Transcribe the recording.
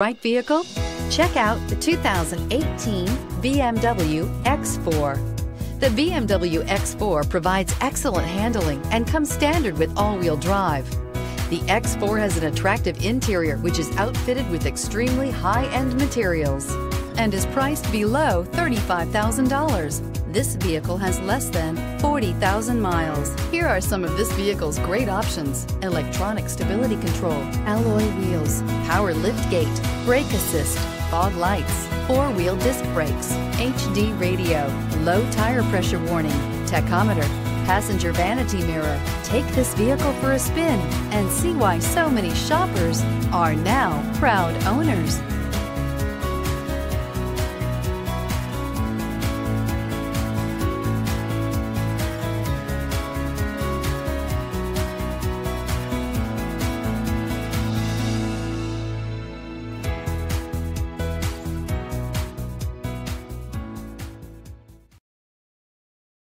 Right vehicle? Check out the 2018 BMW X4. The BMW X4 provides excellent handling and comes standard with all-wheel drive. The X4 has an attractive interior which is outfitted with extremely high-end materials and is priced below $35,000. This vehicle has less than 40,000 miles. Here are some of this vehicle's great options: electronic stability control, alloy wheels, power liftgate, brake assist, fog lights, four-wheel disc brakes, HD radio, low tire pressure warning, tachometer, passenger vanity mirror. Take this vehicle for a spin and see why so many shoppers are now proud owners.